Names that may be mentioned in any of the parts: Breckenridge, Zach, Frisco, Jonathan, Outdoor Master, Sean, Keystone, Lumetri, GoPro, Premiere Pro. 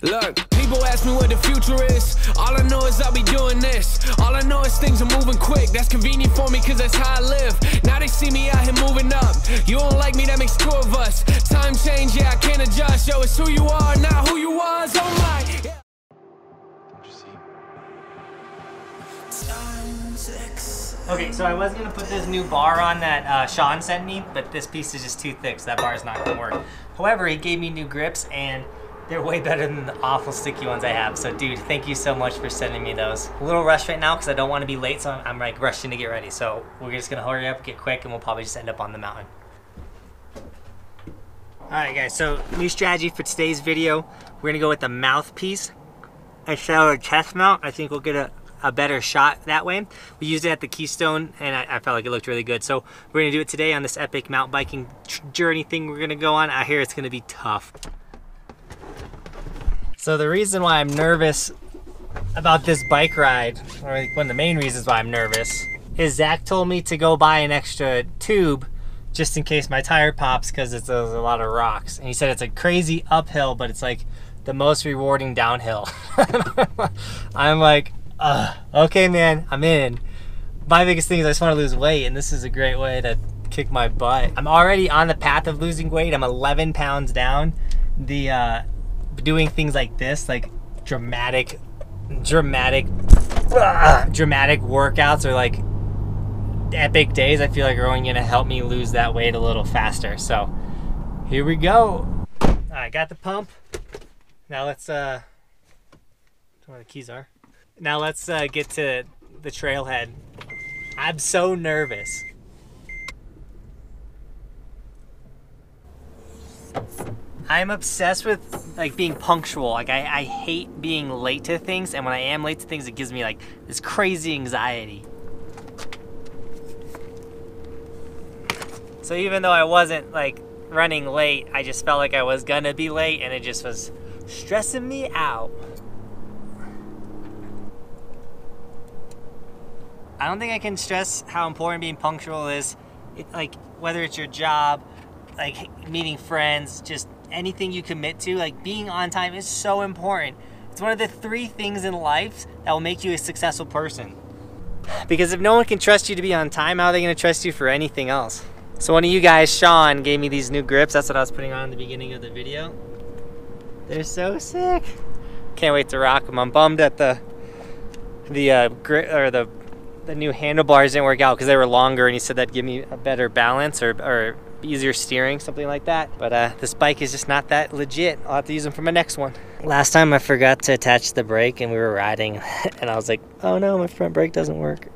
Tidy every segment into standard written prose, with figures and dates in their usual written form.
Look, people ask me what the future is. All I know is I'll be doing this. All I know is things are moving quick. That's convenient for me because that's how I live. Now they see me out here moving up. You don't like me, that makes two of us. Time change, yeah, I can't adjust. Yo, it's who you are, not who you was. Oh my, yeah. Okay, so I was gonna put this new bar on that Sean sent me, but this piece is just too thick, so that bar is not gonna work. However, he gave me new grips, and they're way better than the awful sticky ones I have. So dude, thank you so much for sending me those. A little rushed right now because I don't want to be late, so I'm like rushing to get ready. So we're just gonna hurry up, get quick, and we'll probably just end up on the mountain. All right guys, so new strategy for today's video. We're gonna go with the mouthpiece instead of a chest mount. I think we'll get a better shot that way. We used it at the Keystone and I felt like it looked really good. So we're gonna do it today on this epic mountain biking journey thing we're gonna go on. I hear it's gonna be tough. So the reason why I'm nervous about this bike ride, or one of the main reasons why I'm nervous, is Zach told me to go buy an extra tube just in case my tire pops because it's a lot of rocks. And he said it's a crazy uphill, but it's like the most rewarding downhill. I'm like, okay man, I'm in. My biggest thing is I just want to lose weight, and this is a great way to kick my butt. I'm already on the path of losing weight. I'm 11 pounds down. The doing things like this, like dramatic workouts or like epic days, I feel like are only gonna help me lose that weight a little faster. So here we go. All right, got the pump. Now let's I don't know where the keys are. Now let's get to the trailhead. I'm so nervous. I'm obsessed with like being punctual. Like I hate being late to things, and when I am late to things, it gives me like this crazy anxiety. So even though I wasn't like running late, I just felt like I was gonna be late, and it just was stressing me out. I don't think I can stress how important being punctual is. Like whether it's your job, like meeting friends, just anything you commit to, like being on time is so important. It's one of the three things in life that will make you a successful person. Because if no one can trust you to be on time, how are they gonna trust you for anything else? So one of you guys, Sean, gave me these new grips. That's what I was putting on in the beginning of the video. They're so sick. Can't wait to rock them. I'm bummed that the new handlebars didn't work out because they were longer, and he said that'd give me a better balance or easier steering, something like that. But this bike is just not that legit. I'll have to use them for my next one. Last time I forgot to attach the brake and we were riding and I was like, oh no, my front brake doesn't work.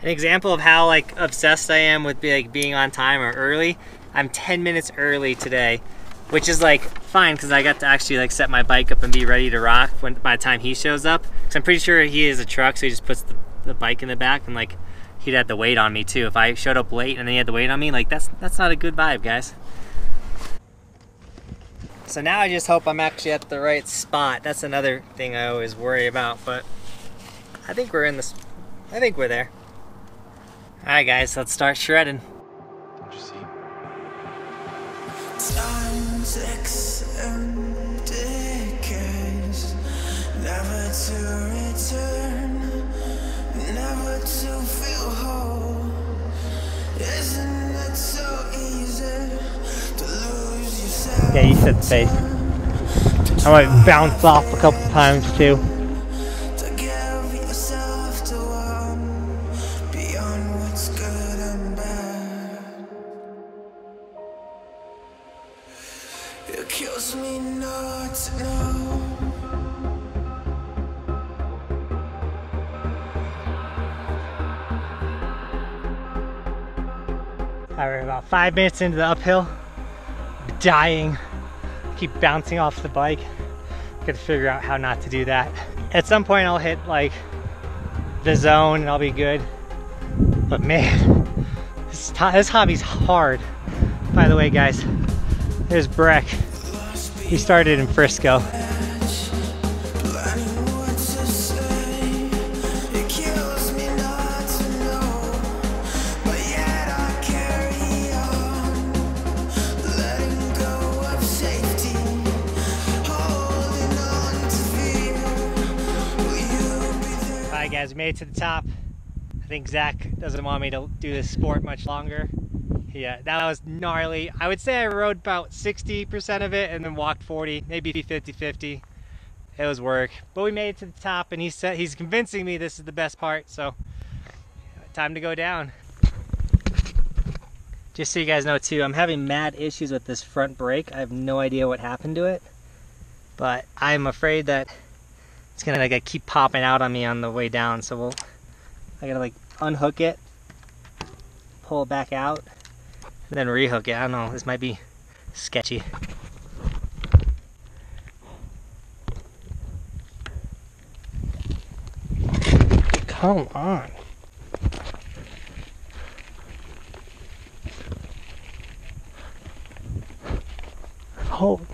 An example of how like obsessed I am with like being on time or early, I'm 10 minutes early today, which is like fine because I got to actually like set my bike up and be ready to rock when by the time he shows up. Because I'm pretty sure he is a truck, so he just puts the bike in the back, and like he'd had the weight on me too. If I showed up late and then he had the weight on me, like that's not a good vibe, guys. So now I just hope I'm actually at the right spot. That's another thing I always worry about, but I think we're in this. I think we're there. All right guys, let's start shredding. Don't you see? Never to return. Never to feel whole. Isn't it so easy to lose yourself? Yeah, you said safe. I might bounce off a couple times too. To give yourself to one beyond what's good and bad. It kills me not to know. Alright, about 5 minutes into the uphill, I'm dying. I keep bouncing off the bike. Gotta figure out how not to do that. At some point I'll hit like the zone and I'll be good. But man, this hobby's hard. By the way guys, there's Breck. He started in Frisco. guys, we made it to the top. I think Zach doesn't want me to do this sport much longer. Yeah, that was gnarly. I would say I rode about 60% of it and then walked 40, maybe 50-50. It was work, but we made it to the top, and he said he's convincing me this is the best part, so time to go down. Just so you guys know too, I'm having mad issues with this front brake. I have no idea what happened to it, but I'm afraid that it's gonna like keep popping out on me on the way down, so I gotta like unhook it, pull it back out, and then rehook it. I don't know, this might be sketchy. Come on. Hold.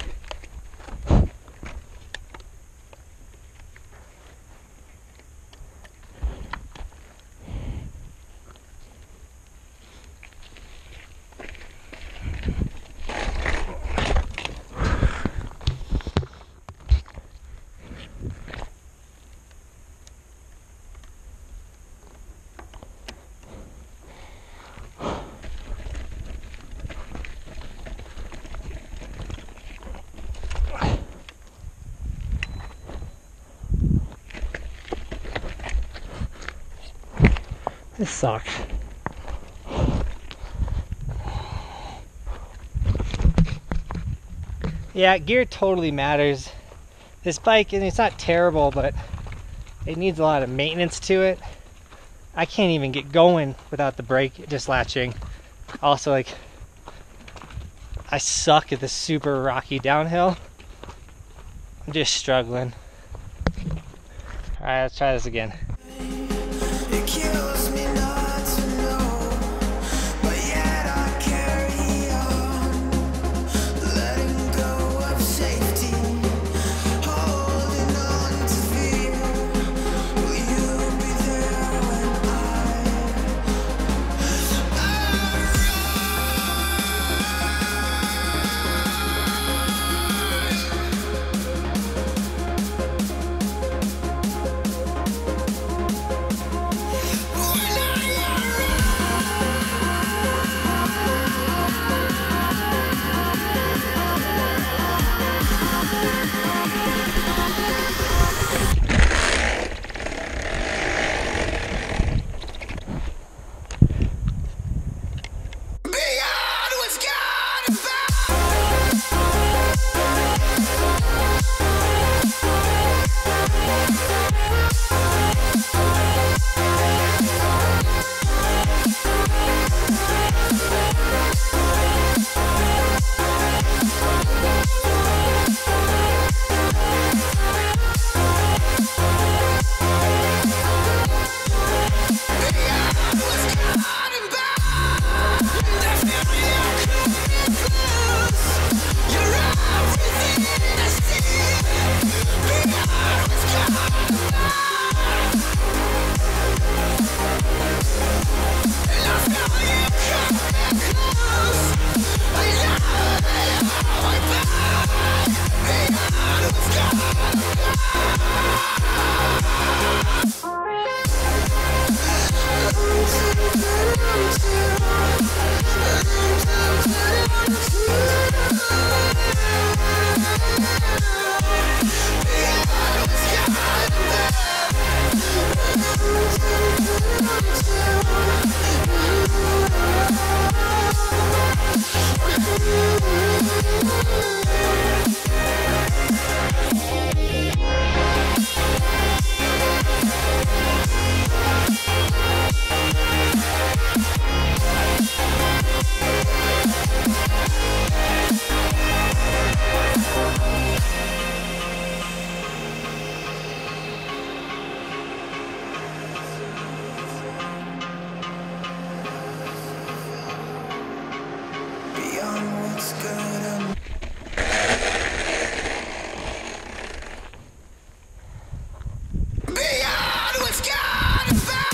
This sucks. Yeah, gear totally matters. This bike, and it's not terrible, but it needs a lot of maintenance to it. I can't even get going without the brake just latching. Also, like, I suck at the super rocky downhill. I'm just struggling. All right, let's try this again. Beyond what's gone.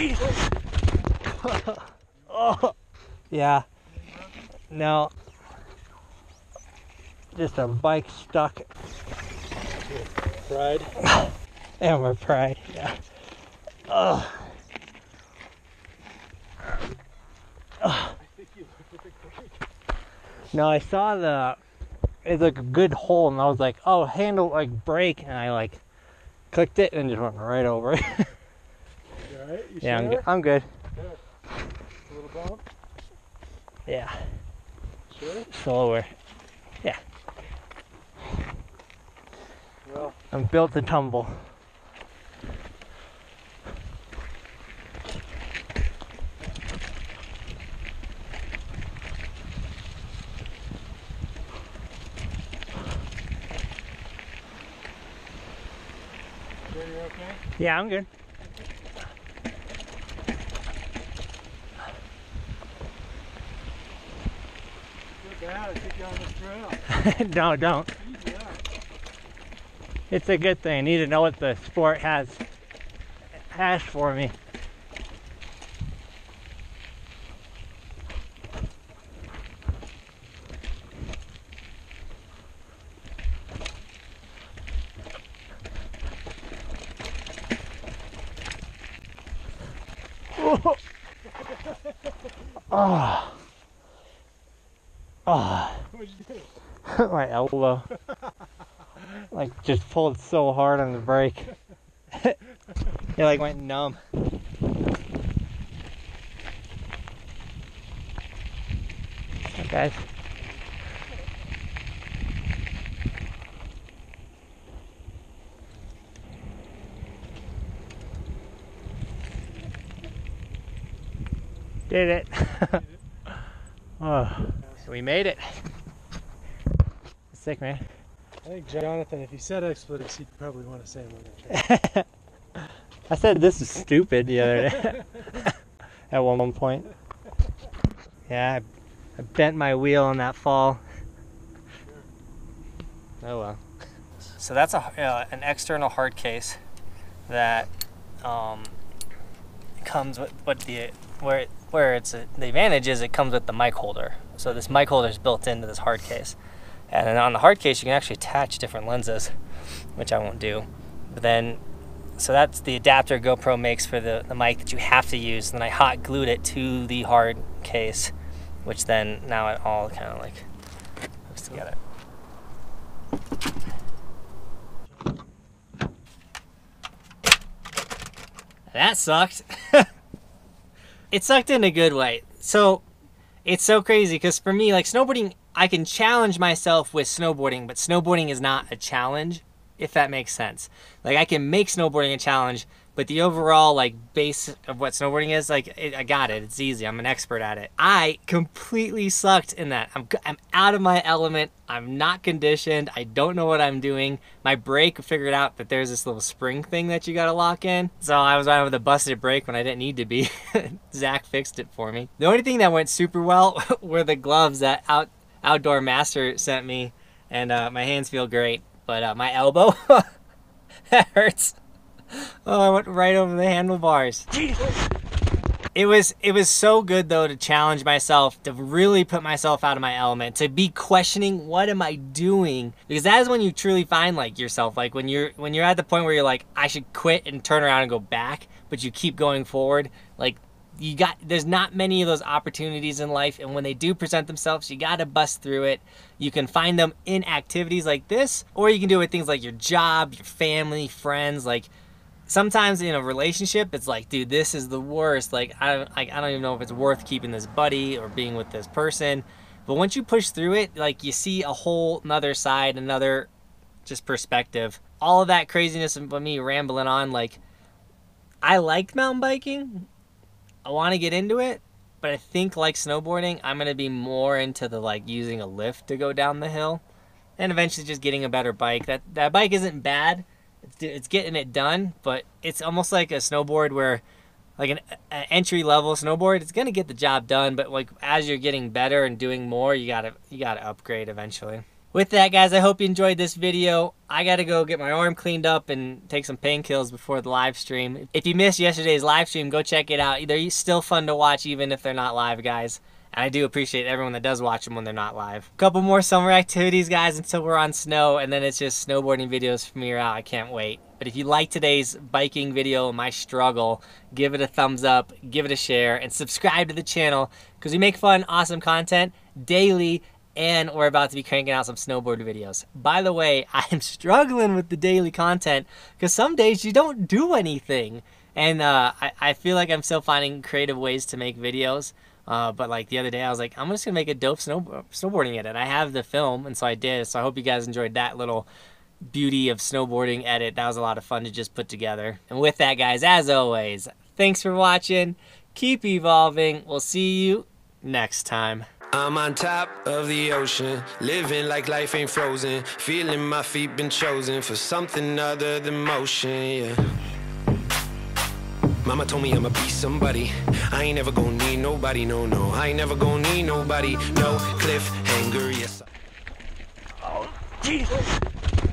Jeez. Oh. Yeah. Now, just a bike stuck. Pride. And my pride. Yeah. Oh. Now I saw it's like a good hole, and I was like, oh, handle like break, and I like clicked it and just went right over it. You all right? You sure? I'm good. Good. A little bump? Yeah. Sure? Slower. Yeah. Well. I'm built to tumble. Yeah, I'm good. It's not bad, I think you're on this trail. No, don't. It's a good thing. I need to know what the sport has for me. Oh. Oh. What'd you do? My elbow. Like just pulled so hard on the brake. It like went numb. Guys. Did it. Oh, so we made it. It's sick, man. I think Jonathan, if he said expletives, he'd probably want to say one. I said this is stupid the other day. At one point. Yeah, I bent my wheel on that fall. Sure. Oh well. So that's an external hard case that comes with the... the advantage is it comes with the mic holder. So this mic holder is built into this hard case. And then on the hard case, you can actually attach different lenses, which I won't do. But then, so that's the adapter GoPro makes for the mic that you have to use. And then I hot glued it to the hard case, which then now it all kind of like hooks together. That sucked. It sucked in a good way. So it's so crazy because for me, like snowboarding, I can challenge myself with snowboarding, but snowboarding is not a challenge, if that makes sense. Like I can make snowboarding a challenge, but the overall like base of what snowboarding is, like I got it, it's easy, I'm an expert at it. I completely sucked in that. I'm out of my element, I'm not conditioned, I don't know what I'm doing. My brake figured out that there's this little spring thing that you gotta lock in. So I was riding with a busted brake when I didn't need to be. Zach fixed it for me. The only thing that went super well were the gloves that Outdoor Master sent me, and my hands feel great, but my elbow, that hurts. Oh, I went right over the handlebars. Jesus. It was so good though to challenge myself, to really put myself out of my element, to be questioning what am I doing, because that is when you truly find like yourself, like when you're at the point where you're like I should quit and turn around and go back, but you keep going forward. Like there's not many of those opportunities in life, and when they do present themselves, you gotta bust through it. You can find them in activities like this, or you can do it with things like your job, your family, friends. Like sometimes in a relationship, it's like, dude, this is the worst. Like I don't even know if it's worth keeping this buddy or being with this person. But once you push through it, like you see a whole nother side, another just perspective. All of that craziness of me rambling on, like I like mountain biking. I want to get into it, but I think like snowboarding, I'm going to be more into the like using a lift to go down the hill and eventually just getting a better bike. That bike isn't bad. It's getting it done, but it's almost like a snowboard where like an entry level snowboard, it's going to get the job done, but like as you're getting better and doing more, you got to upgrade eventually. with that, guys, I hope you enjoyed this video. I gotta go get my arm cleaned up and take some painkillers before the live stream. If you missed yesterday's live stream, go check it out. They're still fun to watch even if they're not live, guys. And I do appreciate everyone that does watch them when they're not live. Couple more summer activities, guys, until we're on snow, and then it's just snowboarding videos from here out. I can't wait. But if you like today's biking video, my struggle, give it a thumbs up, give it a share, and subscribe to the channel, because we make fun, awesome content daily, and we're about to be cranking out some snowboard videos. By the way, I'm struggling with the daily content, because some days you don't do anything. And I feel like I'm still finding creative ways to make videos. But like the other day, I was like, I'm just gonna make a dope snowboarding edit. I have the film, and so I did. So I hope you guys enjoyed that little beauty of snowboarding edit. That was a lot of fun to just put together. And with that, guys, as always, thanks for watching. Keep evolving. We'll see you next time. I'm on top of the ocean, living like life ain't frozen, feeling my feet been chosen for something other than motion, yeah. Mama told me I'ma be somebody. I ain't never gonna need nobody, no, no. I ain't never gonna need nobody, no. Cliffhanger, yes. Oh, Jesus.